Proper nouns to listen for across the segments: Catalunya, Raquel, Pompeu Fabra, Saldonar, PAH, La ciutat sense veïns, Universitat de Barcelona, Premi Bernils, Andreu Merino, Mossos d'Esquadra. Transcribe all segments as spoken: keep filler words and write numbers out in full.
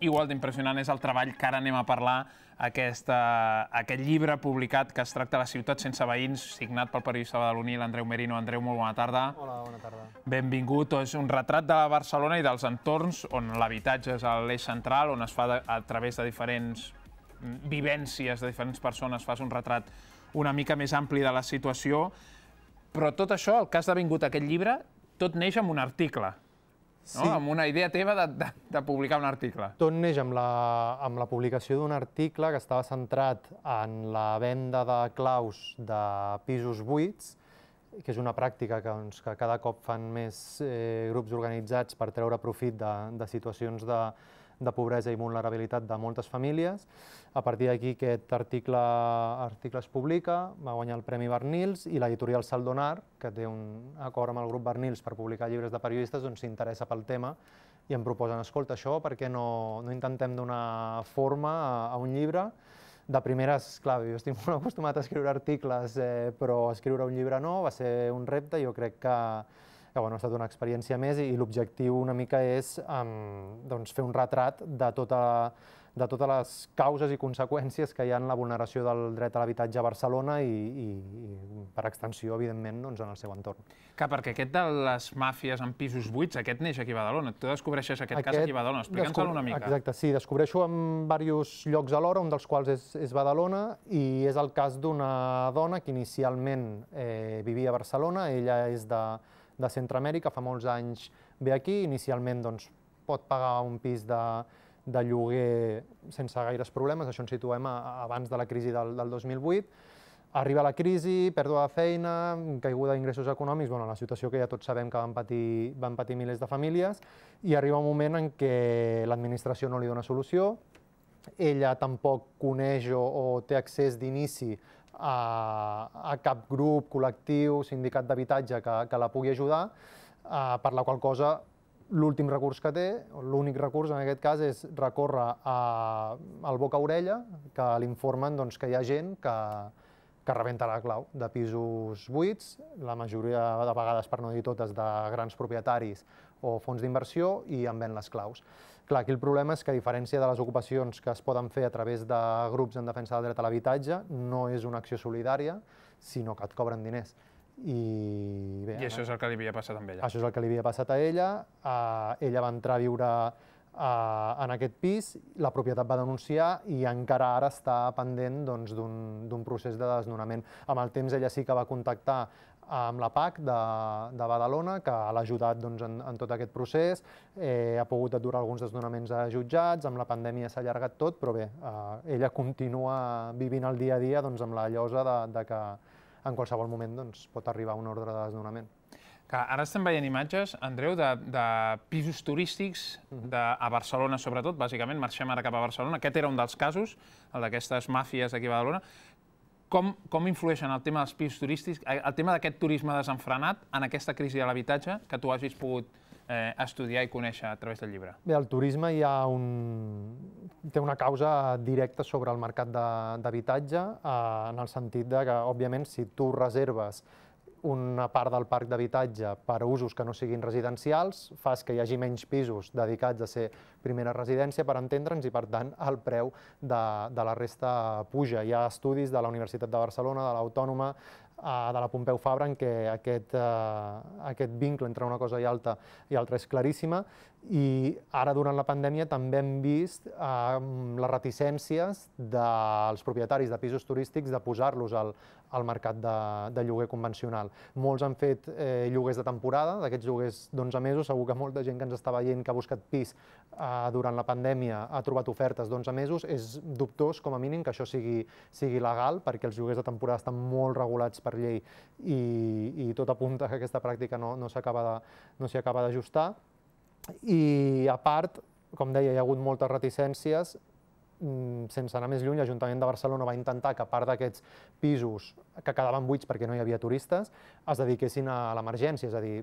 Igual d'impressionant és el treball que ara anem a parlar, aquest, uh, aquest llibre publicat que es tracta de La ciutat sense veïns, signat pel periodista badaloní Andreu Merino. Andreu, molt bona tarda. Hola, bona tarda. Benvingut. És un retrat de Barcelona i dels entorns on l'habitatge és l'eix central, on es fa de, a través de diferents vivències de diferents persones, fas un retrat una mica més ampli de la situació. Però tot això, el que has devingut aquest llibre, tot neix amb un article. No? Sí. Amb una idea teva de, de, de publicar un article. Tot neix amb la, amb la publicació d'un article que estava centrat en la venda de claus de pisos buits, que és una pràctica que, doncs, que cada cop fan més eh, grups organitzats per treure profit de, de situacions de, de pobresa i vulnerabilitat de moltes famílies. A partir d'aquí aquest article, article es publica, va guanyar el Premi Bernils, i l'editorial Saldonar, que té un acord amb el grup Bernils per publicar llibres de periodistes, doncs s'interessa pel tema i em proposen, escolta, això perquè no, no intentem donar forma a, a un llibre. De primeres, clar, jo estic molt acostumat a escriure articles, eh, però escriure un llibre no, va ser un repte. Jo crec que que bueno, ha estat una experiència més, i, i l'objectiu una mica és um, doncs fer un retrat de, tota, de totes les causes i conseqüències que hi ha en la vulneració del dret a l'habitatge a Barcelona i, i, i per extensió, evidentment, doncs, en el seu entorn. Clar, perquè aquest de les màfies en pisos buits, aquest neix aquí a Badalona. Tu descobreixes aquest, aquest cas aquí a Badalona. Explica'ns-ho una mica. Exacte, sí, descobreixo en diversos llocs alhora, un dels quals és, és Badalona, i és el cas d'una dona que inicialment eh, vivia a Barcelona. Ella és de... de Centroamèrica, fa molts anys ve aquí, inicialment doncs, pot pagar un pis de, de lloguer sense gaires problemes, això ens situem a, a abans de la crisi del, del dos mil vuit, arriba la crisi, pèrdua de feina, caiguda d'ingressos econòmics, bueno, la situació que ja tots sabem que van patir, van patir milers de famílies, i arriba un moment en què l'administració no li dona solució, ella tampoc coneix o, o té accés d'inici A, a cap grup, col·lectiu, sindicat d'habitatge que, que la pugui ajudar, eh, per la qual cosa l'últim recurs que té, l'únic recurs en aquest cas, és recórrer a, al boca orella, que l'informen doncs, que hi ha gent que, que rebenta la clau de pisos buits, la majoria de vegades, per no dir totes, de grans propietaris o fons d'inversió, i en ven les claus. Clar, aquí el problema és que, a diferència de les ocupacions que es poden fer a través de grups en defensa del dret a l'habitatge, no és una acció solidària, sinó que et cobren diners. I, bé, I això és el que li havia passat a ella. Això és el que li havia passat a ella. Uh, ella va entrar a viure uh, en aquest pis, la propietat va denunciar i encara ara està pendent d'un doncs, procés de desnonament. Amb el temps ella sí que va contactar amb la P A H de, de Badalona, que l'ha ajudat doncs, en, en tot aquest procés, eh, ha pogut aturar alguns desnonaments a jutjats, amb la pandèmia s'ha allargat tot, però bé, eh, ella continua vivint el dia a dia doncs, amb la llosa de, de que en qualsevol moment doncs, pot arribar un ordre de desnonament. Que ara estem veient imatges, Andreu, de, de pisos turístics de, a Barcelona, sobretot, bàsicament, marxem ara cap a Barcelona. Aquest era un dels casos, el d'aquestes màfies aquí a Badalona. Com, com influeixen el tema dels pisos turístics, el tema d'aquest turisme desenfrenat en aquesta crisi de l'habitatge que tu hagis pogut eh, estudiar i conèixer a través del llibre? Bé, el turisme hi ha un... té una causa directa sobre el mercat d'habitatge, eh, en el sentit de que, òbviament, si tu reserves una part del parc d'habitatge per a usos que no siguin residencials, fas que hi hagi menys pisos dedicats a ser primera residència, per entendre'ns, i per tant el preu de, de la resta puja. Hi ha estudis de la Universitat de Barcelona, de l'Autònoma, de la Pompeu Fabra, en què aquest, eh, aquest vincle entre una cosa i alta i altra és claríssima, i ara durant la pandèmia també hem vist eh, les reticències dels propietaris de pisos turístics de posar-los al, al mercat de, de lloguer convencional. Molts han fet eh, lloguers de temporada, d'aquests lloguers d'onze mesos. Segur que molta gent que ens està veient que ha buscat pis eh, durant la pandèmia ha trobat ofertes d'onze mesos. És dubtós, com a mínim, que això sigui, sigui legal, perquè els lloguers de temporada estan molt regulats per llei i, i tot apunta que aquesta pràctica no, no s'hi acaba d'ajustar. I a part, com deia, hi ha hagut moltes reticències. Sense anar més lluny, l'Ajuntament de Barcelona va intentar que part d'aquests pisos que quedaven buits perquè no hi havia turistes es dediquessin a l'emergència, és a dir,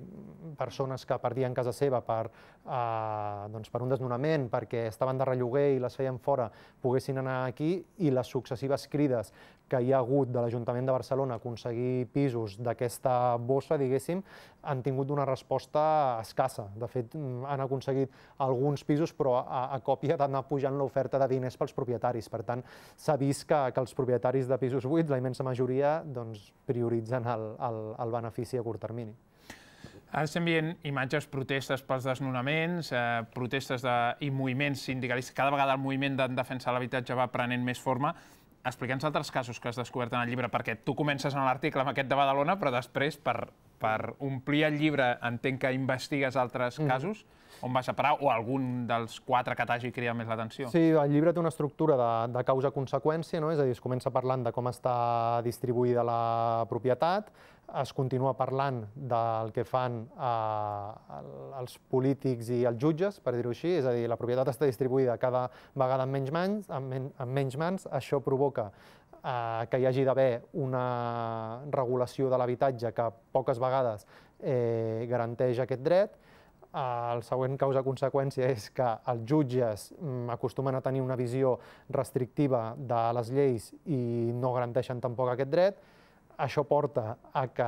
persones que perdien casa seva per, eh, doncs per un desnonament, perquè estaven de relloguer i les feien fora, poguessin anar aquí, i les successives crides que hi ha hagut de l'Ajuntament de Barcelona aconseguir pisos d'aquesta bossa, diguéssim, han tingut una resposta escassa. De fet, han aconseguit alguns pisos, però a còpia d'anar pujant l'oferta de diners pels propietaris. Per tant, s'ha vist que els propietaris de pisos buits, la immensa majoria, prioritzen el benefici a curt termini. Ara estem veient imatges, protestes pels desnonaments, protestes i moviments sindicalistes. Cada vegada el moviment de defensa de l'habitatge va prenent més forma. Explica'ns altres casos que has descobert en el llibre, perquè tu comences en l'article amb aquest de Badalona, però després, per omplir el llibre, entenc que investigues altres casos, on vas a parar, o algun dels quatre que t'hagi cridat més l'atenció. Sí, el llibre té una estructura de causa-conseqüència, és a dir, es comença parlant de com està distribuïda la propietat, es continua parlant del que fan els polítics i els jutges, per dir-ho així, és a dir, la propietat està distribuïda cada vegada en menys mans, això provoca que hi hagi d'haver una regulació de l'habitatge que poques vegades garanteix aquest dret. El següent causa-conseqüència és que els jutges acostumen a tenir una visió restrictiva de les lleis i no garanteixen tampoc aquest dret. Això porta a que,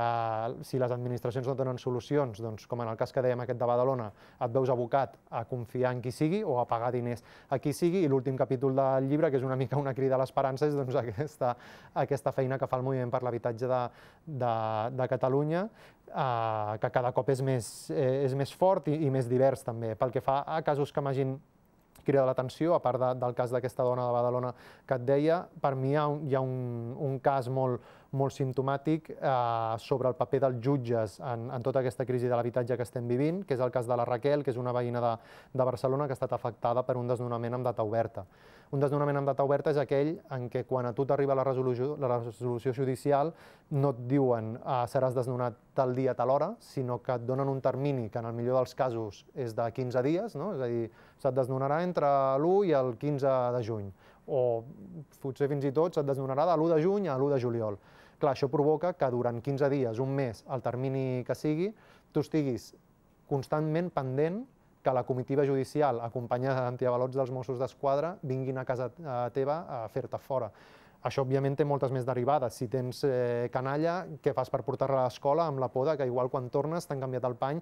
si les administracions no donen solucions, com en el cas que dèiem aquest de Badalona, et veus abocat a confiar en qui sigui o a pagar diners a qui sigui. I l'últim capítol del llibre, que és una mica una crida a l'esperança, és aquesta feina que fa el moviment per l'habitatge de Catalunya, que cada cop és més fort i més divers també. Pel que fa a casos que imagin crida l'atenció, a part del cas d'aquesta dona de Badalona que et deia, per mi hi ha un cas molt simptomàtic sobre el paper dels jutges en tota aquesta crisi de l'habitatge que estem vivint, que és el cas de la Raquel, que és una veïna de Barcelona que ha estat afectada per un desnonament amb data oberta. Un desnonament amb data oberta és aquell en què quan a tu t'arriba la resolució judicial no et diuen seràs desnonat tal dia, tal hora, sinó que et donen un termini que en el millor dels casos és de quinze dies, és a dir, se't desnonarà entre l'u i el quinze de juny, o potser fins i tot se't desnonarà de l'u de juny a l'u de juliol. Clar, això provoca que durant quinze dies, un mes, el termini que sigui, tu estiguis constantment pendent que la comitiva judicial, acompanyada d'antiavalots dels Mossos d'Esquadra, vinguin a casa teva a fer-te fora. Això, òbviament, té moltes més derivades. Si tens canalla, què fas per portar-la a l'escola amb la por que igual quan tornes t'han canviat el pany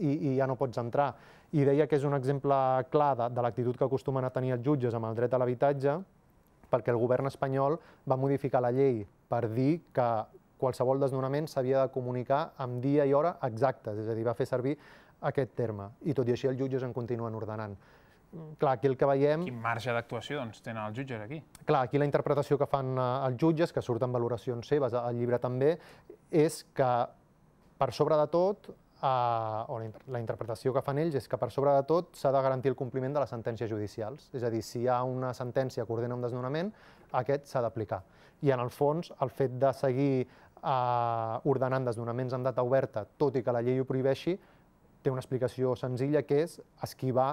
i ja no pots entrar? I deia que és un exemple clar de l'actitud que acostumen a tenir els jutges amb el dret a l'habitatge, perquè el govern espanyol va modificar la llei per dir que qualsevol desnonament s'havia de comunicar amb dia i hora exactes, és a dir, va fer servir aquest terme. I tot i així els jutges en continuen ordenant. Clar, aquí el que veiem... Quin marge d'actuació tenen els jutges aquí? Clar, aquí la interpretació que fan els jutges, que surten valoracions seves al llibre també, és que per sobre de tot, o la interpretació que fan ells és que per sobre de tot s'ha de garantir el compliment de les sentències judicials. És a dir, si hi ha una sentència que ordena un desnonament, aquest s'ha d'aplicar. I en el fons, el fet de seguir ordenant desnonaments amb data oberta, tot i que la llei ho prohibeixi, té una explicació senzilla, que és esquivar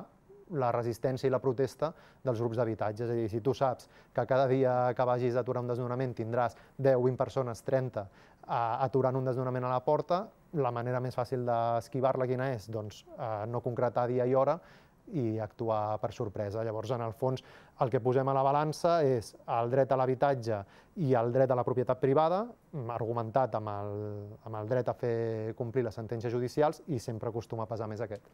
la resistència i la protesta dels grups d'habitatge. És a dir, si tu saps que cada dia que vagis a aturar un desnonament tindràs deu, vint persones, trenta, aturant un desnonament a la porta, la manera més fàcil d'esquivar-la quina és? Doncs no concretar dia i hora i actuar per sorpresa. Llavors, en el fons, el que posem a la balança és el dret a l'habitatge i el dret a la propietat privada, argumentat amb el dret a fer complir les sentències judicials, i sempre acostuma a pesar més aquest.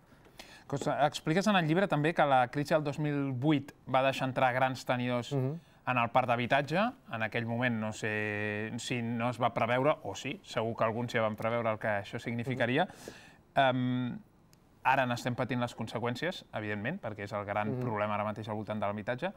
Expliques en el llibre també que la crisi del dos mil vuit va deixar entrar grans tenidors en el parc d'habitatge. En aquell moment no sé si no es va preveure, o sí, segur que alguns ja van preveure el que això significaria. Ara n'estem patint les conseqüències, evidentment, perquè és el gran problema ara mateix al voltant de l'habitatge.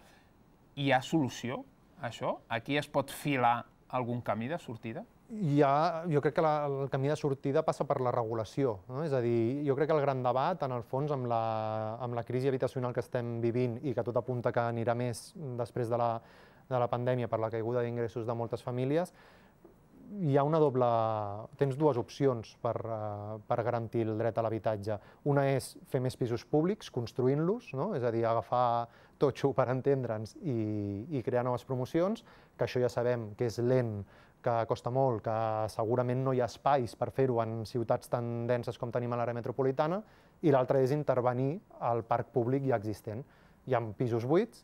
Hi ha solució a això? Aquí es pot filar algun camí de sortida? Jo crec que el camí de sortida passa per la regulació. És a dir, jo crec que el gran debat, en el fons, amb la crisi habitacional que estem vivint i que tot apunta que anirà més després de la pandèmia per la caiguda d'ingressos de moltes famílies, hi ha una doble... Tens dues opcions per garantir el dret a l'habitatge. Una és fer més pisos públics, construint-los, és a dir, agafar totxo, per entendre'ns, i crear noves promocions, que això ja sabem que és lent, que costa molt, que segurament no hi ha espais per fer-ho en ciutats tan denses com tenim a l'àrea metropolitana, i l'altra és intervenir al parc públic ja existent. Hi ha pisos buits,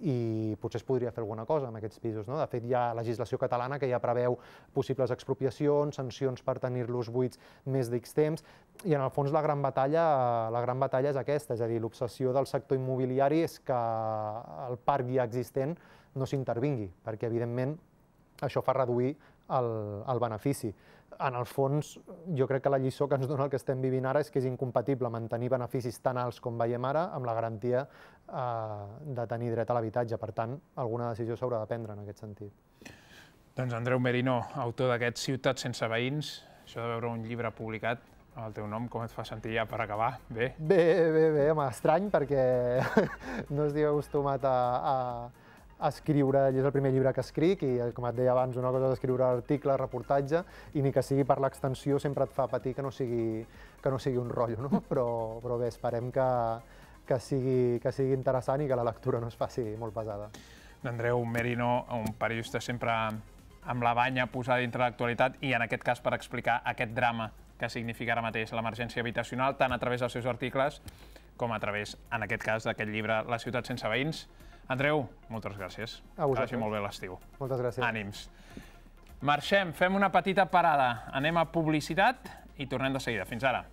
i potser es podria fer alguna cosa amb aquests pisos. De fet, hi ha legislació catalana que ja preveu possibles expropiacions, sancions per tenir-los buits més d'X temps, i en el fons la gran batalla és aquesta, és a dir, l'obsessió del sector immobiliari és que el parc ja existent no s'intervingui, perquè evidentment això fa reduir el benefici. En el fons, jo crec que la lliçó que ens dona el que estem vivint ara és que és incompatible mantenir beneficis tan alts com veiem ara amb la garantia de tenir dret a l'habitatge. Per tant, alguna decisió s'haurà de prendre en aquest sentit. Doncs Andreu Merino, autor d'aquest Ciutat sense veïns, això de veure un llibre publicat amb el teu nom, com et fa sentir ja per acabar? Bé? Bé, bé, bé, home, estrany, perquè no estic acostumat a... escriure, és el primer llibre que escric i, com et deia abans, una cosa és escriure article, reportatge, i ni que sigui per l'extensió sempre et fa patir que no sigui un rotllo, però bé, esperem que sigui interessant i que la lectura no es faci molt pesada. Andreu Merino, un periodista sempre amb la banya posada dintre l'actualitat i en aquest cas per explicar aquest drama que significa ara mateix l'emergència habitacional, tant a través dels seus articles com a través, en aquest cas, d'aquest llibre La ciutat sense veïns. Andreu, moltes gràcies. A vosaltres. Que vagi molt bé l'estiu. Moltes gràcies. Ànims. Marxem, fem una petita parada. Anem a publicitat i tornem de seguida. Fins ara.